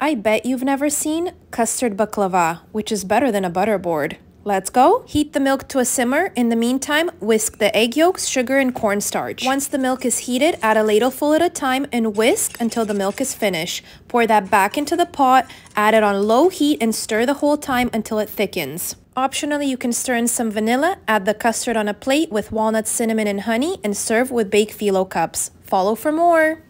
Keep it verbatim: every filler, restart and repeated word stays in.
I bet you've never seen custard baklava, which is better than a butter board. Let's go. Heat the milk to a simmer. In the meantime, whisk the egg yolks, sugar, and cornstarch. Once the milk is heated, add a ladleful at a time and whisk until the milk is finished. Pour that back into the pot, add it on low heat, and stir the whole time until it thickens. Optionally, you can stir in some vanilla, add the custard on a plate with walnuts, cinnamon, and honey, and serve with baked phyllo cups. Follow for more.